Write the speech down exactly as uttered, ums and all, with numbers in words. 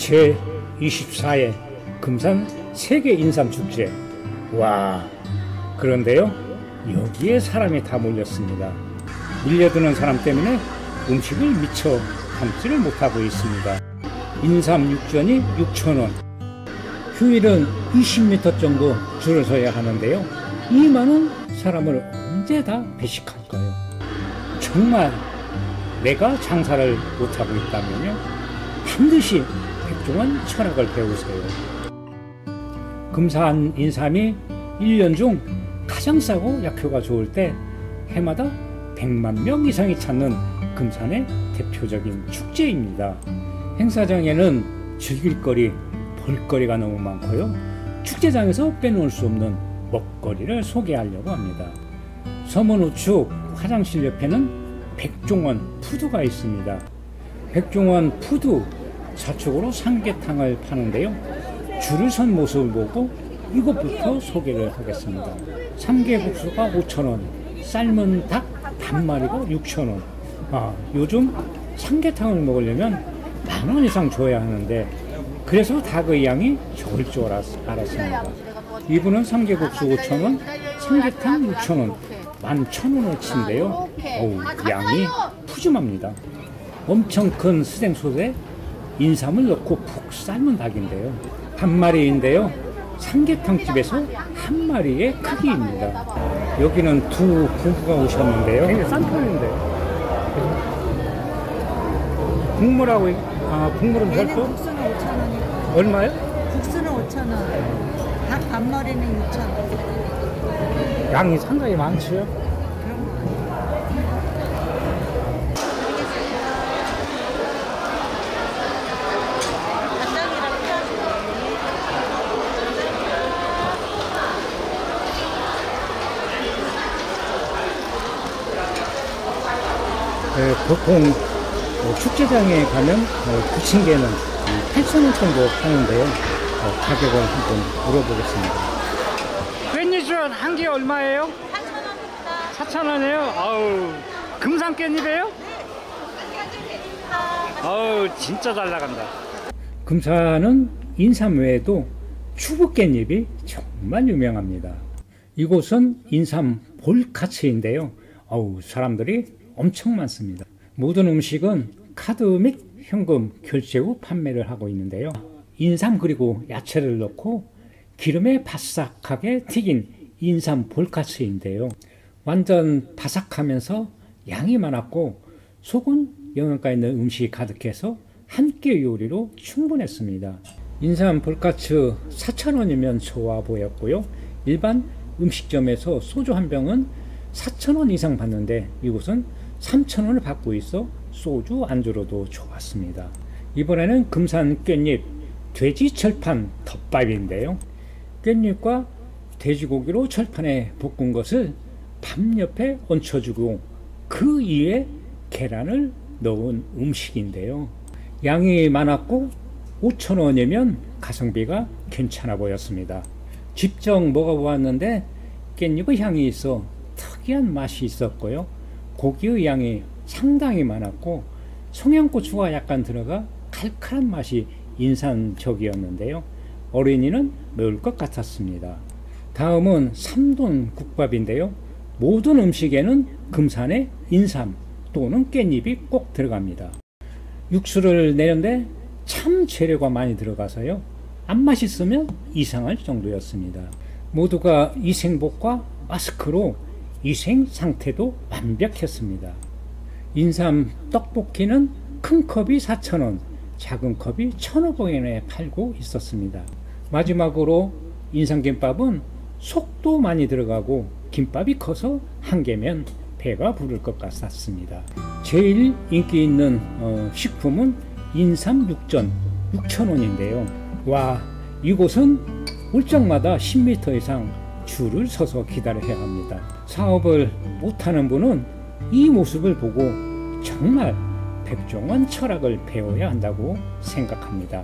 제이십사 회 금산세계인삼축제. 와, 그런데요, 여기에 사람이 다 몰렸습니다. 밀려드는 사람 때문에 음식을 미처 담지를 못하고 있습니다. 인삼 육전이 육천 원, 휴일은 이십 미터 정도 줄을 서야 하는데요, 이 많은 사람을 언제 다 배식할까요? 정말 내가 장사를 못하고 있다면요, 반드시 백종원 철학을 배우세요. 금산 인삼이 일 년 중 가장 싸고 약효가 좋을 때 해마다 백만 명 이상이 찾는 금산의 대표적인 축제입니다. 행사장에는 즐길거리, 볼거리가 너무 많고요, 축제장에서 빼놓을 수 없는 먹거리를 소개하려고 합니다. 서문 우측 화장실 옆에는 백종원 푸드가 있습니다. 백종원 푸드 좌측으로 삼계탕을 파는데요, 줄을 선 모습을 보고 이것부터 소개를 하겠습니다. 삼계국수가 오천 원, 삶은 닭 반마리가 육천 원. 아, 요즘 삼계탕을 먹으려면 만 원 이상 줘야 하는데, 그래서 닭의 양이 적을 줄 알았습니다. 이분은 삼계국수 오천 원, 삼계탕 육천 원, 만 천 원을 친데요, 어우, 양이 푸짐합니다. 엄청 큰 스탱소에 인삼을 넣고 푹 삶은 닭인데요, 한 마리인데요, 삼계탕집에서 한 마리의 크기입니다. 여기는 두 부부가 오셨는데요, 되게 싼 편인데요, 국물하고, 아, 국물은 별도? 국수는 오천 원이고. 얼마요? 국수는 오천 원, 닭 반머리는 육천 원. 양이 상당히 많지요? 네, 보통 어, 축제장에 가면 어, 부침개는 팔천 원 정도 파는데요, 어, 가격을 한번 물어보겠습니다. 깻잎은 한 개 얼마예요? 사천 원입니다. 사천 원이에요? 아우, 금산 깻잎이에요? 네, 아우, 진짜 잘 나간다. 금산은 인삼 외에도 추부 깻잎이 정말 유명합니다. 이곳은 인삼 볼카츠인데요, 아우, 사람들이 엄청 많습니다. 모든 음식은 카드 및 현금 결제 후 판매를 하고 있는데요, 인삼 그리고 야채를 넣고 기름에 바삭하게 튀긴 인삼 볼카츠인데요, 완전 바삭하면서 양이 많았고 속은 영양가 있는 음식이 가득해서 한 끼 요리로 충분했습니다. 인삼 볼카츠 사천 원이면 좋아 보였고요, 일반 음식점에서 소주 한 병은 사천 원 이상 받는데, 이곳은 삼천 원을 받고 있어 소주 안주로도 좋았습니다. 이번에는 금산 깻잎 돼지 철판 덮밥인데요, 깻잎과 돼지고기로 철판에 볶은 것을 밥 옆에 얹혀주고 그 위에 계란을 넣은 음식인데요, 양이 많았고 오천 원이면 가성비가 괜찮아 보였습니다. 직접 먹어보았는데 깻잎의 향이 있어 특이한 맛이 있었고요, 고기의 양이 상당히 많았고 청양고추가 약간 들어가 칼칼한 맛이 인상적이었는데요, 어린이는 매울 것 같았습니다. 다음은 삼돈 국밥인데요, 모든 음식에는 금산의 인삼 또는 깻잎이 꼭 들어갑니다. 육수를 내는데 참 재료가 많이 들어가서요, 안 맛있으면 이상할 정도였습니다. 모두가 이생복과 마스크로 위생 상태도 완벽했습니다. 인삼 떡볶이는 큰 컵이 사천 원, 작은 컵이 천오백 원에 팔고 있었습니다. 마지막으로 인삼김밥은 속도 많이 들어가고 김밥이 커서 한 개면 배가 부를 것 같았습니다. 제일 인기 있는 어, 식품은 인삼 육전 육천 원인데요. 와, 이곳은 울장마다 십 미터 이상 줄을 서서 기다려야 합니다. 사업을 못하는 분은 이 모습을 보고 정말 백종원 철학을 배워야 한다고 생각합니다.